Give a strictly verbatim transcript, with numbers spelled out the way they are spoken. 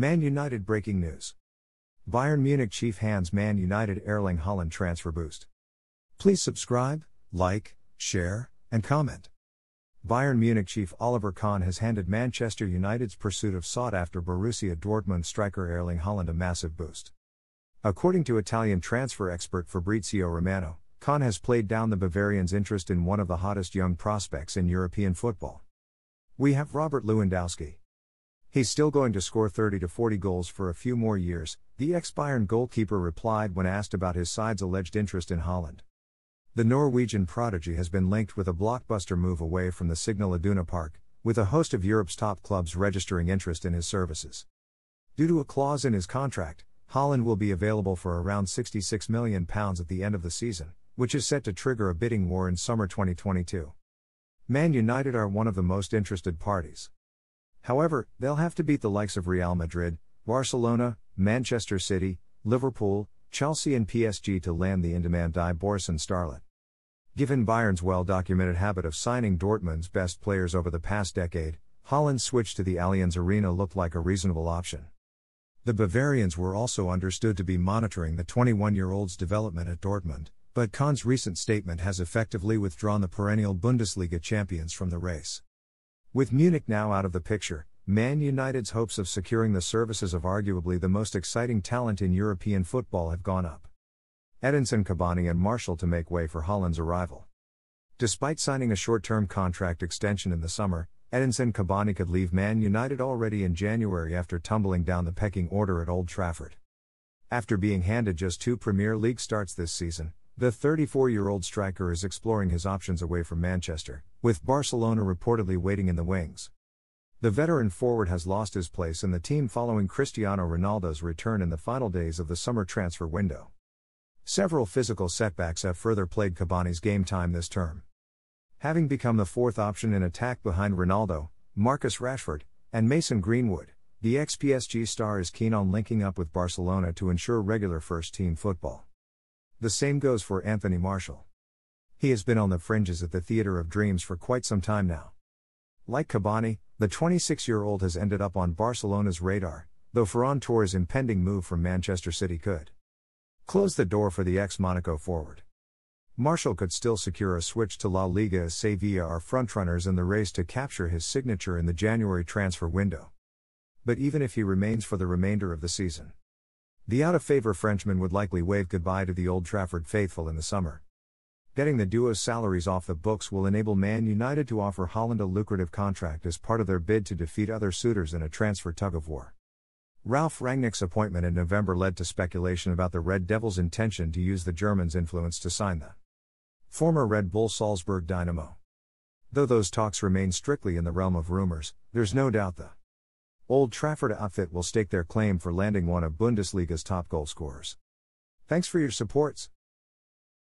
Man United breaking news. Bayern Munich chief hands Man United Erling Haaland transfer boost. Please subscribe, like, share, and comment. Bayern Munich chief Oliver Kahn has handed Manchester United's pursuit of sought-after Borussia Dortmund striker Erling Haaland a massive boost. According to Italian transfer expert Fabrizio Romano, Kahn has played down the Bavarians' interest in one of the hottest young prospects in European football. We have Robert Lewandowski. He's still going to score thirty to forty goals for a few more years, the ex-Bayern goalkeeper replied when asked about his side's alleged interest in Haaland. The Norwegian prodigy has been linked with a blockbuster move away from the Signal Iduna Park, with a host of Europe's top clubs registering interest in his services. Due to a clause in his contract, Haaland will be available for around sixty-six million pounds at the end of the season, which is set to trigger a bidding war in summer twenty twenty-two. Man United are one of the most interested parties. However, they'll have to beat the likes of Real Madrid, Barcelona, Manchester City, Liverpool, Chelsea and P S G to land the in-demand Die Borussen starlet. Given Bayern's well-documented habit of signing Dortmund's best players over the past decade, Haaland's switch to the Allianz Arena looked like a reasonable option. The Bavarians were also understood to be monitoring the twenty-one-year-old's development at Dortmund, but Kahn's recent statement has effectively withdrawn the perennial Bundesliga champions from the race. With Munich now out of the picture, Man United's hopes of securing the services of arguably the most exciting talent in European football have gone up. Edinson Cavani and Martial to make way for Haaland's arrival. Despite signing a short-term contract extension in the summer, Edinson Cavani could leave Man United already in January after tumbling down the pecking order at Old Trafford. After being handed just two Premier League starts this season, the thirty-four-year-old striker is exploring his options away from Manchester, with Barcelona reportedly waiting in the wings. The veteran forward has lost his place in the team following Cristiano Ronaldo's return in the final days of the summer transfer window. Several physical setbacks have further plagued Cavani's game time this term. Having become the fourth option in attack behind Ronaldo, Marcus Rashford, and Mason Greenwood, the ex-P S G star is keen on linking up with Barcelona to ensure regular first-team football. The same goes for Anthony Martial. He has been on the fringes at the Theatre of Dreams for quite some time now. Like Cavani, the twenty-six-year-old has ended up on Barcelona's radar, though Ferran Torres' impending move from Manchester City could close the door for the ex-Monaco forward. Martial could still secure a switch to La Liga as Sevilla are frontrunners in the race to capture his signature in the January transfer window. But even if he remains for the remainder of the season, the out-of-favor Frenchman would likely wave goodbye to the Old Trafford faithful in the summer. Getting the duo's salaries off the books will enable Man United to offer Haaland a lucrative contract as part of their bid to defeat other suitors in a transfer tug-of-war. Ralf Rangnick's appointment in November led to speculation about the Red Devils' intention to use the Germans' influence to sign the former Red Bull Salzburg dynamo. Though those talks remain strictly in the realm of rumors, there's no doubt the Old Trafford outfit will stake their claim for landing one of Bundesliga's top goal scorers. Thanks for your supports.